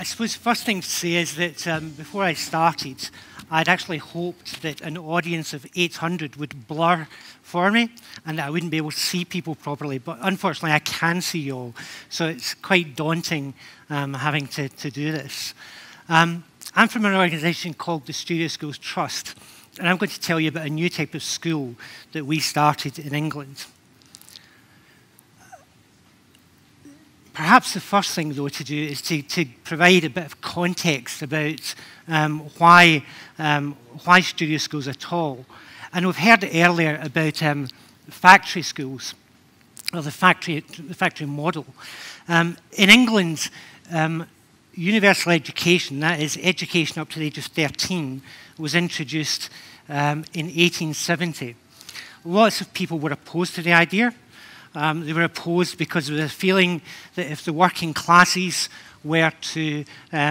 I suppose the first thing to say is that before I started, I'd actually hoped that an audience of 800 would blur for me and that I wouldn't be able to see people properly. But unfortunately, I can see you all, so it's quite daunting having to do this. I'm from an organisation called the Studio Schools Trust, and I'm going to tell you about a new type of school that we started in England. Perhaps the first thing, though, to do is to provide a bit of context about why studio schools at all. And we've heard earlier about factory schools, or the factory model. In England, universal education, that is education up to the age of 13, was introduced in 1870. Lots of people were opposed to the idea. They were opposed because of the feeling that if the working classes were to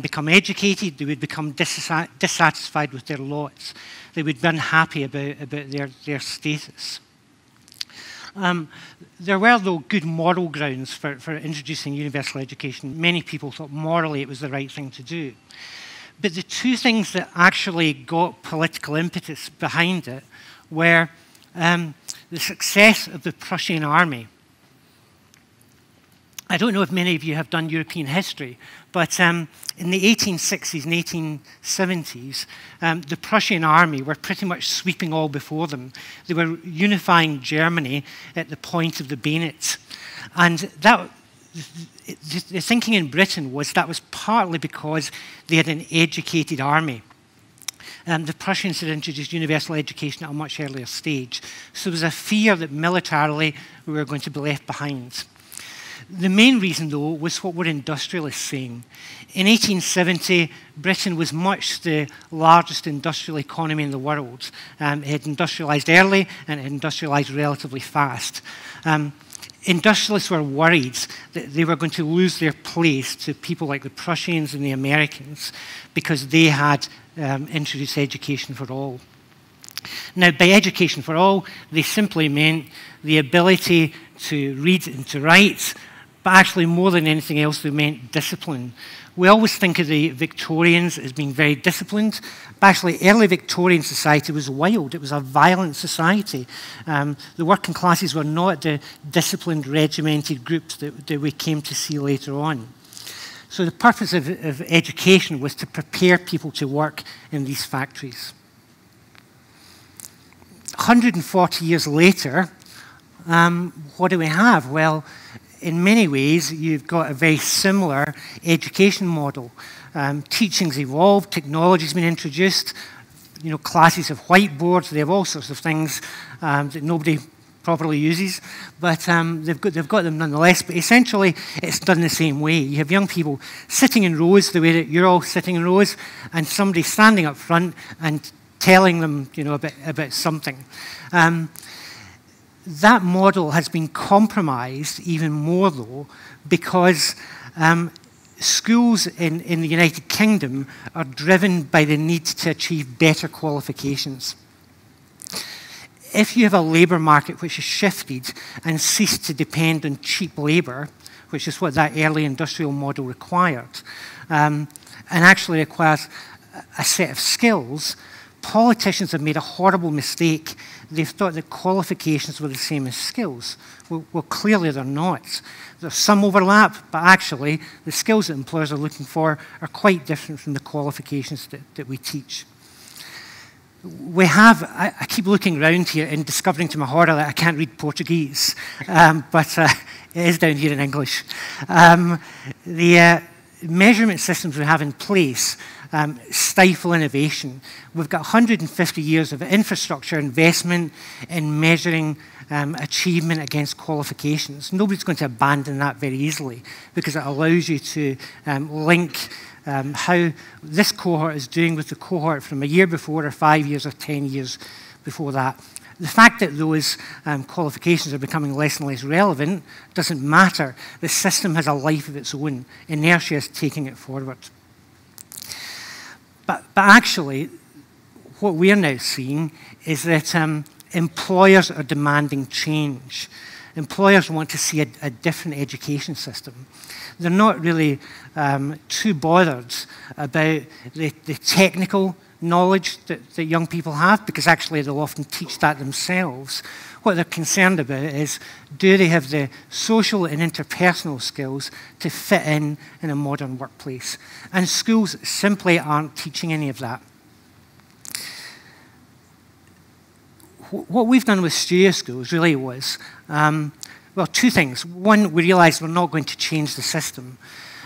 become educated, they would become dissatisfied with their lots. They would be unhappy about their status. There were, though, good moral grounds for introducing universal education. Many people thought morally it was the right thing to do. But the two things that actually got political impetus behind it were the success of the Prussian army. I don't know if many of you have done European history, but in the 1860s and 1870s, the Prussian army were pretty much sweeping all before them. They were unifying Germany at the point of the bayonet. And the thinking in Britain was that was partly because they had an educated army. The Prussians had introduced universal education at a much earlier stage. So there was a fear that militarily we were going to be left behind. The main reason, though, was what were industrialists saying. In 1870, Britain was much the largest industrial economy in the world. It had industrialised early and it industrialised relatively fast. Industrialists were worried that they were going to lose their place to people like the Prussians and the Americans because they had introduced education for all. Now, by education for all, they simply meant the ability to read and to write, but actually more than anything else, they meant discipline. We always think of the Victorians as being very disciplined, but actually early Victorian society was wild. It was a violent society. The working classes were not the disciplined, regimented groups that we came to see later on. So the purpose of education was to prepare people to work in these factories. 140 years later, what do we have? Well, in many ways, you've got a very similar education model. Teaching's evolved, technology's been introduced, you know, classes of whiteboards, they have all sorts of things that nobody properly uses, but they've got them nonetheless. But essentially, it's done the same way. You have young people sitting in rows the way that you're all sitting in rows, and somebody standing up front and telling them, you know, about something. That model has been compromised even more, though, because schools in the United Kingdom are driven by the need to achieve better qualifications. If you have a labour market which has shifted and ceased to depend on cheap labour, which is what that early industrial model required, and actually requires a set of skills, politicians have made a horrible mistake. They've thought that qualifications were the same as skills. Well, clearly they're not. There's some overlap, but actually the skills that employers are looking for are quite different from the qualifications that we teach. We have, I keep looking around here and discovering to my horror that I can't read Portuguese, but it is down here in English. The measurement systems we have in place stifle innovation. We've got 150 years of infrastructure investment in measuring achievement against qualifications. Nobody's going to abandon that very easily because it allows you to link how this cohort is doing with the cohort from a year before or 5 years or 10 years before that. The fact that those qualifications are becoming less and less relevant doesn't matter. The system has a life of its own. Inertia is taking it forward. But actually, what we're now seeing is that employers are demanding change. Employers want to see a different education system. They're not really too bothered about the technical knowledge that young people have, because actually they'll often teach that themselves. What they're concerned about is, do they have the social and interpersonal skills to fit in a modern workplace? And schools simply aren't teaching any of that. What we've done with Studio Schools really was, well, two things. One, we realised we're not going to change the system.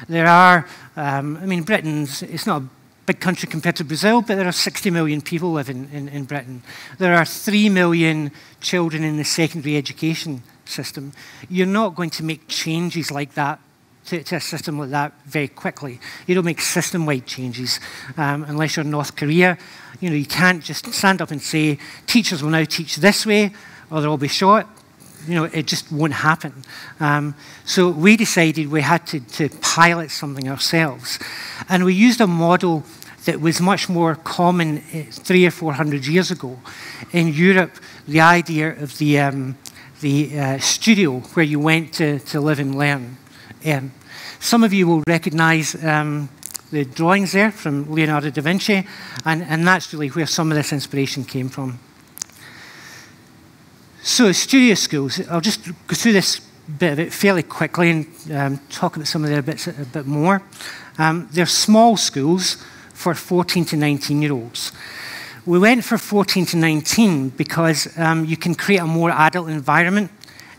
There are, I mean, Britain's, it's not a big country compared to Brazil, but there are 60 million people living in Britain. There are 3 million children in the secondary education system. You're not going to make changes like that to a system like that very quickly. You don't make system-wide changes unless you're North Korea. You know, you can't just stand up and say, teachers will now teach this way, or they'll all be shot. You know, it just won't happen. So we decided we had to pilot something ourselves. And we used a model that was much more common 300 or 400 years ago. In Europe, the idea of the studio where you went to live and learn. Some of you will recognize the drawings there from Leonardo da Vinci, and that's really where some of this inspiration came from. So Studio Schools, I'll just go through this bit of it fairly quickly and talk about some of their bits a bit more. They're small schools for 14 to 19-year-olds. We went for 14 to 19 because you can create a more adult environment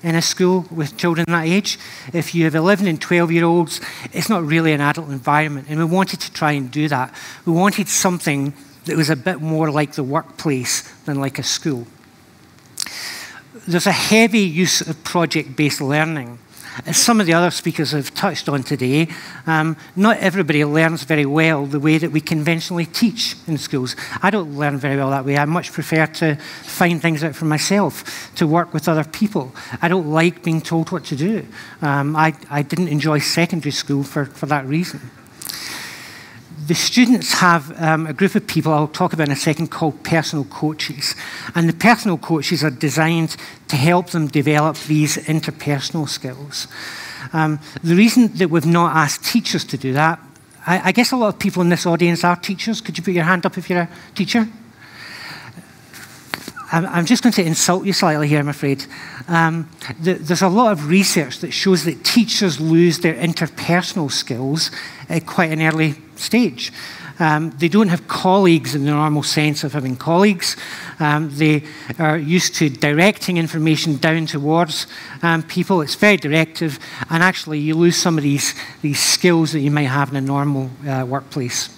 in a school with children that age. If you have 11 and 12-year-olds, it's not really an adult environment, and we wanted to try and do that. We wanted something that was a bit more like the workplace than like a school. There's a heavy use of project-based learning. As some of the other speakers have touched on today, not everybody learns very well the way that we conventionally teach in schools. I don't learn very well that way. I much prefer to find things out for myself, to work with other people. I don't like being told what to do. I didn't enjoy secondary school for that reason. The students have a group of people I'll talk about in a second called personal coaches. And the personal coaches are designed to help them develop these interpersonal skills. The reason that we've not asked teachers to do that, I guess a lot of people in this audience are teachers. Could you put your hand up if you're a teacher? I'm just going to insult you slightly here, I'm afraid. There's a lot of research that shows that teachers lose their interpersonal skills at quite an early stage. They don't have colleagues in the normal sense of having colleagues. They are used to directing information down towards people. It's very directive, and actually you lose some of these skills that you might have in a normal workplace.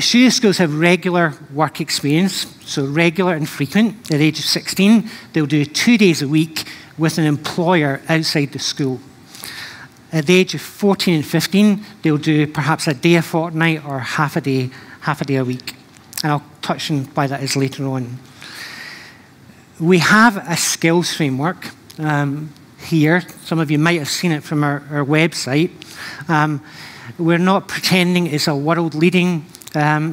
Studio Schools have regular work experience, so regular and frequent. At the age of 16, they'll do 2 days a week with an employer outside the school. At the age of 14 and 15, they'll do perhaps a day a fortnight or half a day a week. And I'll touch on why that is later on. We have a skills framework here. Some of you might have seen it from our website. We're not pretending it's a world-leading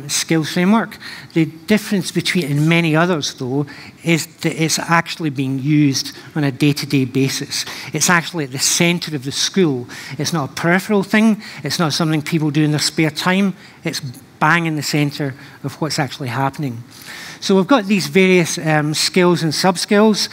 skills framework. The difference between it and many others, though, is that it's actually being used on a day-to-day basis. It's actually at the centre of the school. It's not a peripheral thing. It's not something people do in their spare time. It's bang in the centre of what's actually happening. So we've got these various skills and sub-skills,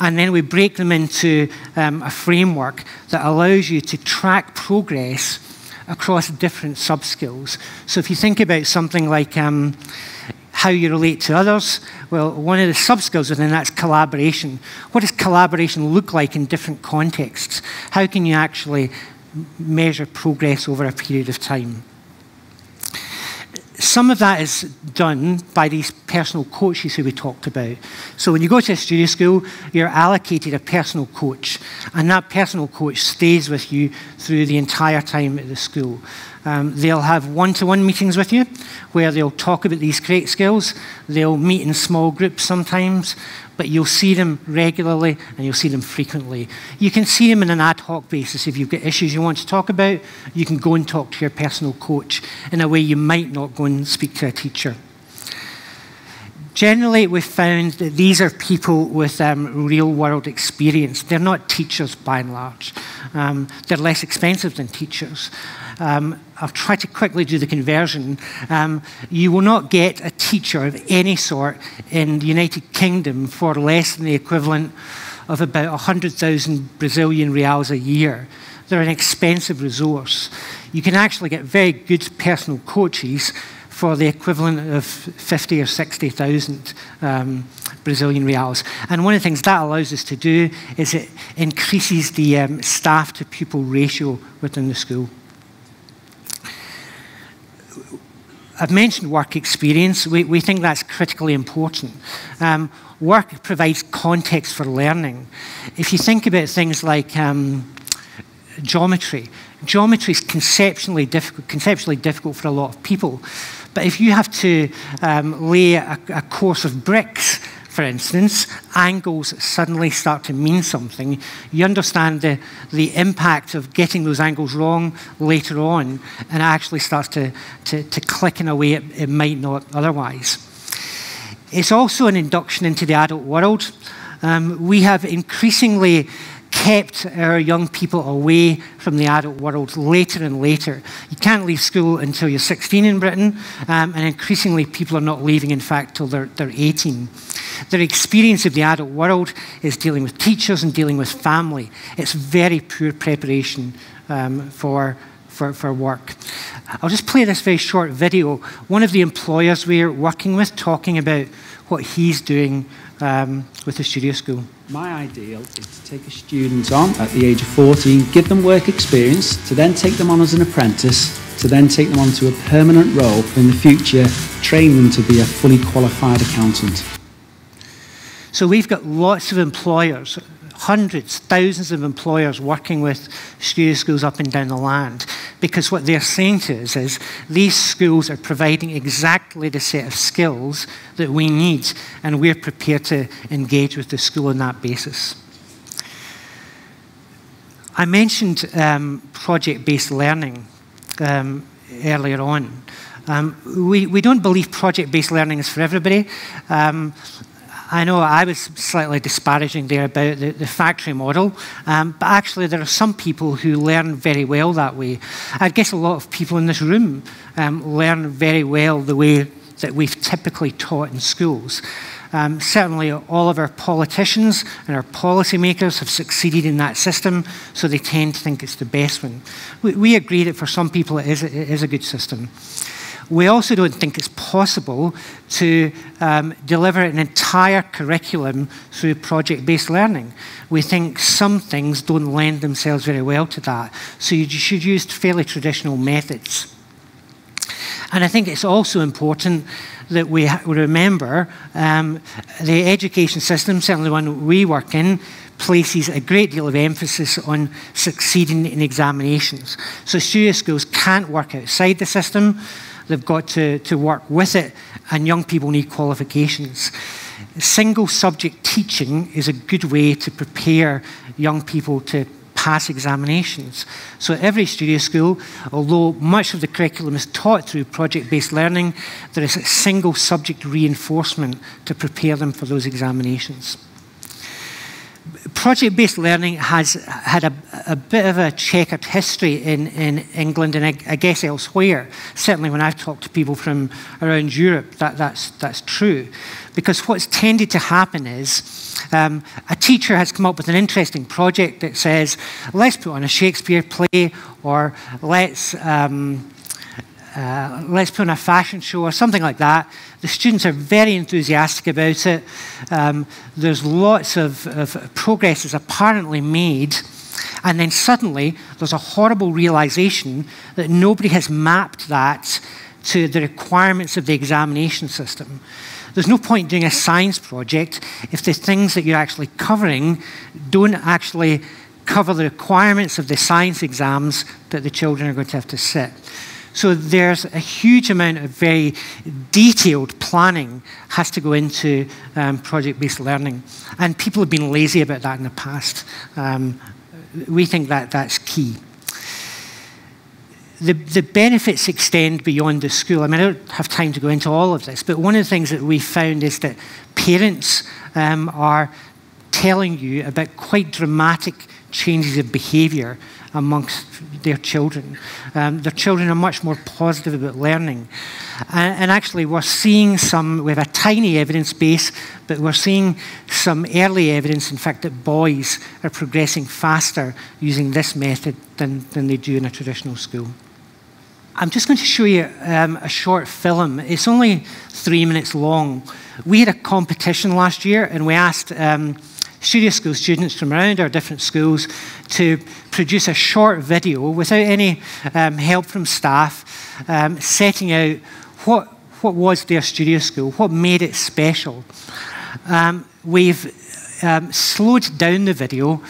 and then we break them into a framework that allows you to track progress across different sub-skills. So if you think about something like how you relate to others, well, one of the sub-skills within that's collaboration. What does collaboration look like in different contexts? How can you actually measure progress over a period of time? Some of that is done by these personal coach is who we talked about. So when you go to a studio school, you're allocated a personal coach, and that personal coach stays with you through the entire time at the school. They'll have one-to-one meetings with you where they'll talk about these CREATE skills. They'll meet in small groups sometimes, but you'll see them regularly and you'll see them frequently. You can see them on an ad hoc basis. If you've got issues you want to talk about, you can go and talk to your personal coach in a way you might not go and speak to a teacher. Generally, we've found that these are people with real-world experience. They're not teachers, by and large. They're less expensive than teachers. I'll try to quickly do the conversion. You will not get a teacher of any sort in the United Kingdom for less than the equivalent of about 100,000 Brazilian reals a year. They're an expensive resource. You can actually get very good personal coaches for the equivalent of 50 or 60,000 Brazilian reals. And one of the things that allows us to do is it increases the staff to pupil ratio within the school. I've mentioned work experience. We think that's critically important. Work provides context for learning. If you think about things like geometry, geometry is conceptually difficult for a lot of people. But if you have to lay a course of bricks, for instance, angles suddenly start to mean something. You understand the impact of getting those angles wrong later on, and it actually starts to click in a way it might not otherwise. It's also an induction into the adult world. We have increasingly kept our young people away from the adult world later and later. You can't leave school until you're 16 in Britain, and increasingly people are not leaving, in fact, till they're 18. Their experience of the adult world is dealing with teachers and dealing with family. It's very poor preparation for work. I'll just play this very short video. One of the employers we're working with talking about what he's doing with the studio school. My ideal is to take a student on at the age of 14, give them work experience, to then take them on as an apprentice, to then take them on to a permanent role in the future, train them to be a fully qualified accountant. So we've got lots of employers, hundreds, thousands of employers working with studio schools up and down the land, because what they're saying to us is these schools are providing exactly the set of skills that we need, and we're prepared to engage with the school on that basis. I mentioned project-based learning earlier on. We don't believe project-based learning is for everybody. I know I was slightly disparaging there about the factory model, but actually there are some people who learn very well that way. I guess a lot of people in this room learn very well the way that we've typically taught in schools. Certainly all of our politicians and our policymakers have succeeded in that system, so they tend to think it's the best one. We agree that for some people it is a good system. We also don't think it's possible to deliver an entire curriculum through project-based learning. We think some things don't lend themselves very well to that, so you should use fairly traditional methods. And I think it's also important that we remember the education system, certainly the one we work in, places a great deal of emphasis on succeeding in examinations. So studio schools can't work outside the system. They've got to work with it, and young people need qualifications. Single subject teaching is a good way to prepare young people to pass examinations. So at every studio school, although much of the curriculum is taught through project-based learning, there is a single subject reinforcement to prepare them for those examinations. Project-based learning has had a bit of a checkered history in England, and I guess elsewhere. Certainly when I've talked to people from around Europe, that's true. Because what's tended to happen is a teacher has come up with an interesting project that says, let's put on a Shakespeare play, or let's put on a fashion show or something like that. The students are very enthusiastic about it. There's lots of progress is apparently made, and then suddenly there's a horrible realization that nobody has mapped that to the requirements of the examination system. There's no point doing a science project if the things that you're actually covering don't actually cover the requirements of the science exams that the children are going to have to sit. So there's a huge amount of very detailed planning has to go into project-based learning. And people have been lazy about that in the past. We think that that's key. The benefits extend beyond the school. I mean, I don't have time to go into all of this, but one of the things that we found is that parents are telling you about quite dramatic changes of behaviour amongst their children. Their children are much more positive about learning. And actually we're seeing some, we have a tiny evidence base, but we're seeing some early evidence, in fact, that boys are progressing faster using this method than they do in a traditional school. I'm just going to show you a short film. It's only 3 minutes long. We had a competition last year and we asked Studio School students from around our different schools to produce a short video without any help from staff, setting out what was their Studio School, what made it special. We've slowed down the video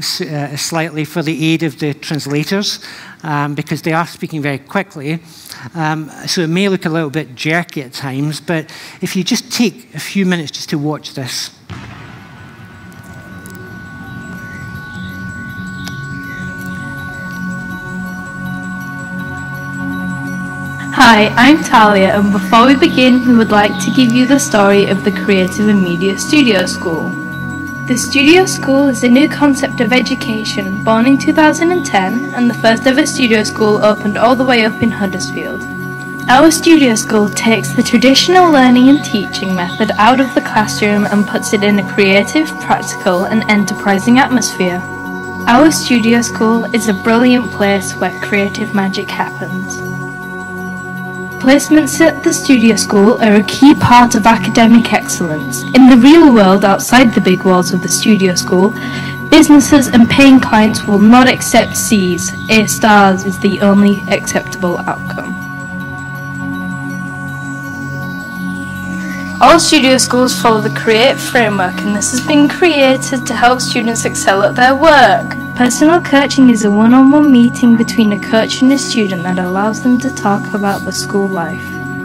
slightly for the aid of the translators because they are speaking very quickly. So it may look a little bit jerky at times, but if you just take a few minutes just to watch this. Hi, I'm Talia, and before we begin, we would like to give you the story of the Creative and Media Studio School. The Studio School is a new concept of education, born in 2010, and the first ever Studio School opened all the way up in Huddersfield. Our Studio School takes the traditional learning and teaching method out of the classroom and puts it in a creative, practical, and enterprising atmosphere. Our Studio School is a brilliant place where creative magic happens. Placements at the Studio School are a key part of academic excellence. In the real world outside the big walls of the Studio School, businesses and paying clients will not accept C's. A stars is the only acceptable outcome. All Studio Schools follow the CREATE framework, and this has been created to help students excel at their work. Personal coaching is a one-on-one meeting between a coach and a student that allows them to talk about the school life.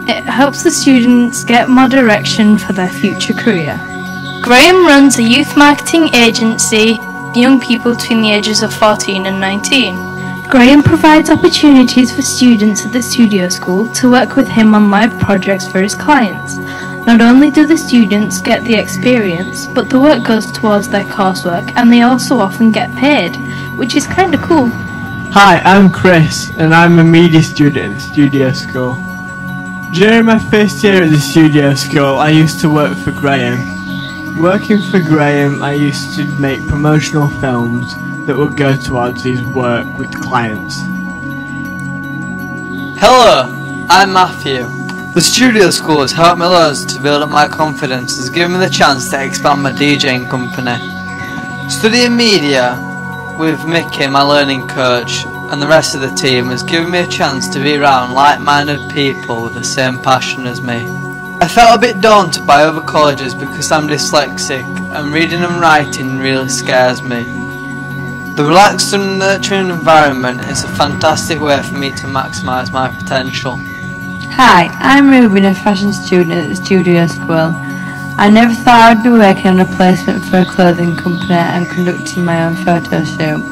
It helps the students get more direction for their future career. Graham runs a youth marketing agency for young people between the ages of 14 and 19. Graham provides opportunities for students at the Studio School to work with him on live projects for his clients. Not only do the students get the experience, but the work goes towards their coursework and they also often get paid, which is kind of cool. Hi, I'm Chris and I'm a media student at the Studio School. During my first year at the Studio School, I used to work for Graham. Working for Graham, I used to make promotional films that would go towards his work with clients. Hello, I'm Matthew. The Studio School has helped me loads to build up my confidence and has given me the chance to expand my DJing company. Studying media with Mickey, my learning coach, and the rest of the team has given me a chance to be around like-minded people with the same passion as me. I felt a bit daunted by other colleges because I'm dyslexic and reading and writing really scares me. The relaxed and nurturing environment is a fantastic way for me to maximise my potential. Hi, I'm Ruben, a fashion student at the Studio School. I never thought I'd be working on a placement for a clothing company and conducting my own photo shoot.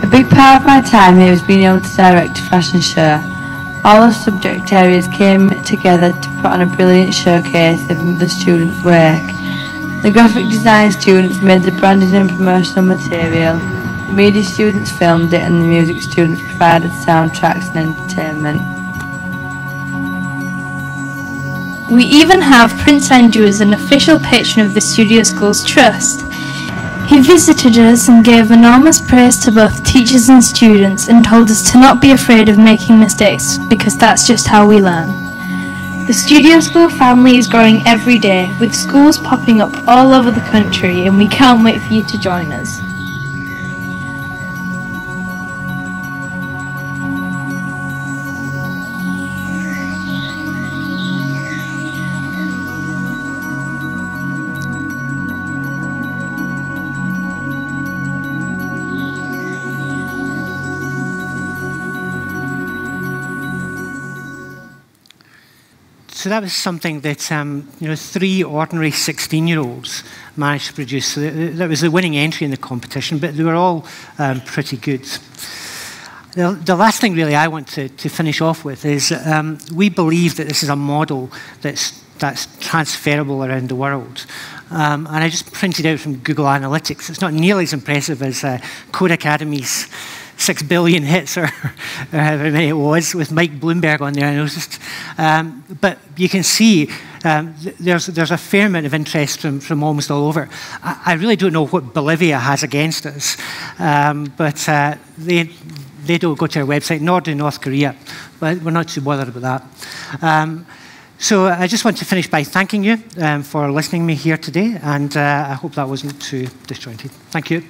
A big part of my time here was being able to direct a fashion show. All the subject areas came together to put on a brilliant showcase of the students' work. The graphic design students made the branding and promotional material, the media students filmed it, and the music students provided soundtracks and entertainment. We even have Prince Andrew as an official patron of the Studio Schools Trust. He visited us and gave enormous praise to both teachers and students and told us to not be afraid of making mistakes because that's just how we learn. The Studio School family is growing every day with schools popping up all over the country, and we can't wait for you to join us. So that was something that three ordinary 16-year-olds managed to produce. So that was the winning entry in the competition, but they were all pretty good. The last thing really I want to finish off with is we believe that this is a model that's transferable around the world. And I just printed out from Google Analytics. It's not nearly as impressive as Code Academy's 6 billion hits, or however many it was, with Mike Bloomberg on there, I noticed. But you can see there's a fair amount of interest from almost all over. I really don't know what Bolivia has against us, but they don't go to our website, nor do North Korea. But we're not too bothered about that. So I just want to finish by thanking you for listening to me here today, and I hope that wasn't too disjointed. Thank you.